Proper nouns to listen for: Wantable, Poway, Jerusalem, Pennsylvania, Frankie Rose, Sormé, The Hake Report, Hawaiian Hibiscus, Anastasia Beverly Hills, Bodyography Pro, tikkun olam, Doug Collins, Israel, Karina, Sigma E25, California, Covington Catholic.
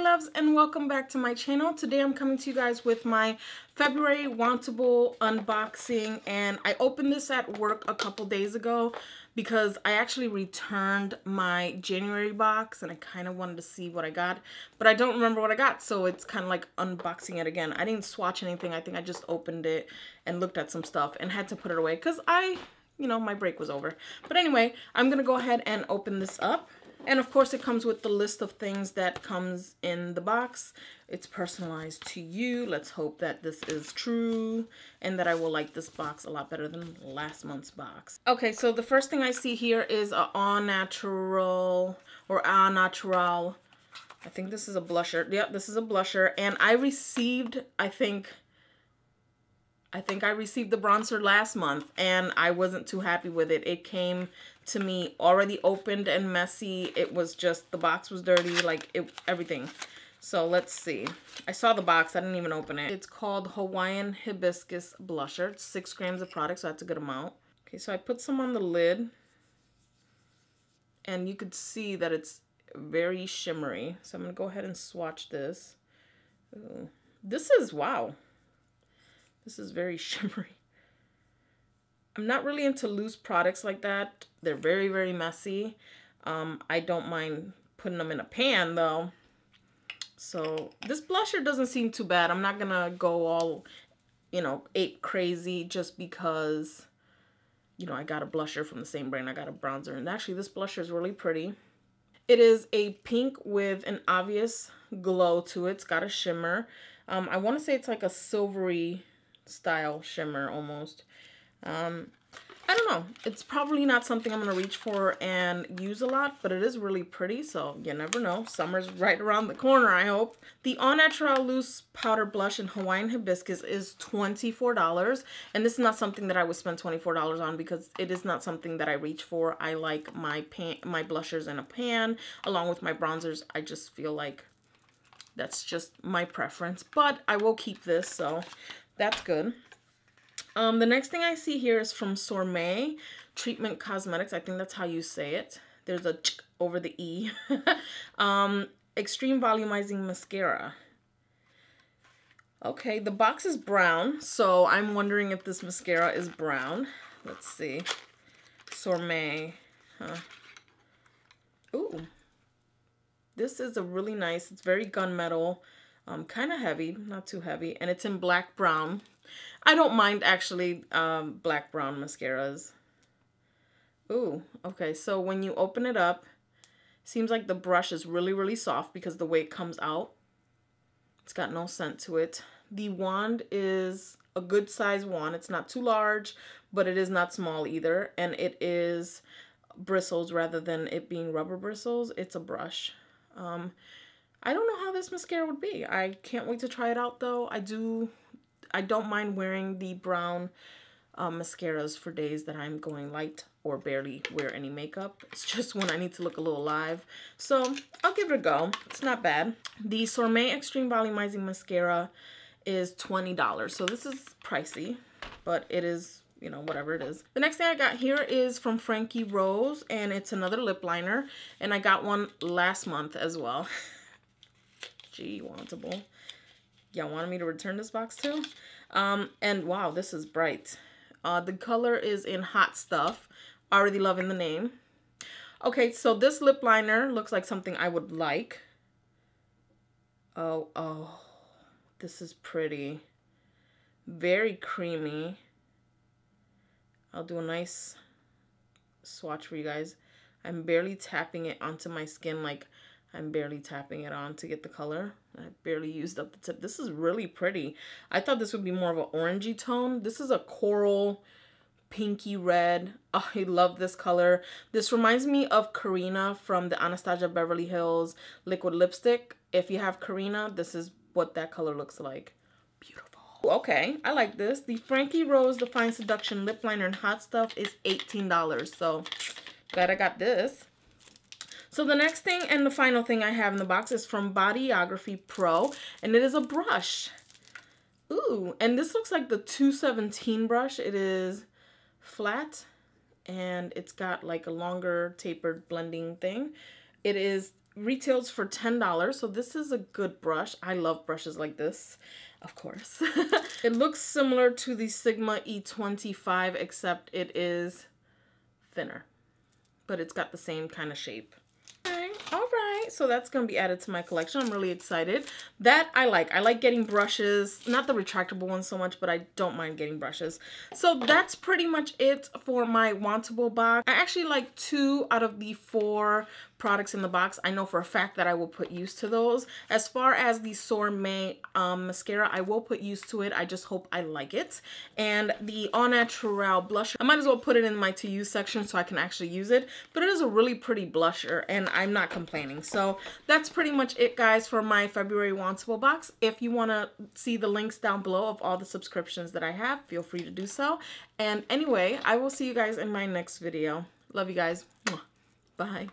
Hi loves, and welcome back to my channel. Today I'm coming to you guys with my February Wantable unboxing, and I opened this at work a couple days ago because I actually returned my January box and I kind of wanted to see what I got, but I don't remember what I got, so it's kind of like unboxing it again. I didn't swatch anything. I think I just opened it and looked at some stuff and had to put it away because my break was over. But anyway, I'm gonna go ahead and open this up. And of course it comes with the list of things that comes in the box. It's personalized to you. Let's hope that this is true and that I will like this box a lot better than last month's box. Okay, so the first thing I see here is a au natural. I think this is a blusher. Yep, this is a blusher, and I received, I received the bronzer last month and I wasn't too happy with it. It came to me already opened and messy. It was just, the box was dirty, like everything. So let's see. I saw the box, I didn't even open it. It's called Hawaiian Hibiscus Blusher. It's 6 grams of product, so that's a good amount. Okay, so I put some on the lid and you could see that it's very shimmery. So I'm gonna go ahead and swatch this. Ooh. This is, wow. This is very shimmery. I'm not really into loose products like that. They're very, very messy. I don't mind putting them in a pan though. So this blusher doesn't seem too bad. I'm not gonna go all, ape crazy just because, I got a blusher from the same brand. I got a bronzer, and actually this blusher is really pretty. It is a pink with an obvious glow to it. It's got a shimmer. I wanna say it's like a silvery style shimmer almost. I don't know, it's probably not something I'm gonna reach for and use a lot, but it is really pretty, so you never know. Summer's right around the corner, I hope. The Au Natural Loose Powder Blush in Hawaiian Hibiscus is $24, and this is not something that I would spend $24 on because it is not something that I reach for. I like my blushers in a pan along with my bronzers. I just feel like that's just my preference, but I will keep this, so that's good. The next thing I see here is from Sormé, Treatment Cosmetics. I think that's how you say it. There's a ch over the E. Extreme Volumizing Mascara. Okay, the box is brown, so I'm wondering if this mascara is brown. Let's see. Sormé. Huh. Ooh. This is a really nice, it's very gunmetal. Kind of heavy, not too heavy, and it's in black brown. I don't mind actually black brown mascaras. Ooh, okay, so when you open it up, seems like the brush is really, really soft because the way it comes out, it's got no scent to it. The wand is a good size wand. It's not too large, but it is not small either, and it is bristles rather than it being rubber bristles. It's a brush. I don't know how this mascara would be. I can't wait to try it out though. I don't mind wearing the brown mascaras for days that I'm going light or barely wear any makeup. It's just when I need to look a little live. So I'll give it a go. It's not bad. The Sormé Extreme Volumizing Mascara is $20. So this is pricey, but it is, whatever it is. The next thing I got here is from Frankie Rose, and it's another lip liner. And I got one last month as well. Gee, Wantable. Y'all wanted me to return this box too? And wow, this is bright. The color is in Hot Stuff. Already loving the name. Okay, so this lip liner looks like something I would like. Oh, this is pretty. Very creamy. I'll do a nice swatch for you guys. I'm barely tapping it onto my skin, like I'm barely tapping it on to get the color. I barely used up the tip. This is really pretty. I thought this would be more of an orangey tone. This is a coral, pinky red. Oh, I love this color. This reminds me of Karina from the Anastasia Beverly Hills liquid lipstick. If you have Karina, this is what that color looks like. Beautiful. Okay, I like this. The Frankie Rose Define Seduction Lip Liner in Hot Stuff is $18. So glad I got this. So the next thing and the final thing I have in the box is from Bodyography Pro, and it is a brush. Ooh, and this looks like the 217 brush. It is flat, and it's got like a longer tapered blending thing. It is retails for $10, so this is a good brush. I love brushes like this, of course. It looks similar to the Sigma E25, except it is thinner, but it's got the same kind of shape. Okay. All right, so that's gonna be added to my collection. I'm really excited. That I like getting brushes, not the retractable ones so much, but I don't mind getting brushes. So that's pretty much it for my Wantable box. I actually like 2 out of the 4 products in the box. I know for a fact that I will put use to those. As far as the Sormé mascara, I will put use to it. I just hope I like it. And the Au Naturel blusher, I might as well put it in my to use section so I can actually use it, but it is a really pretty blusher and I'm not complaining. So that's pretty much it, guys, for my February Wantable box. If you want to see the links down below of all the subscriptions that I have, feel free to do so. And anyway, I will see you guys in my next video. Love you guys. Bye.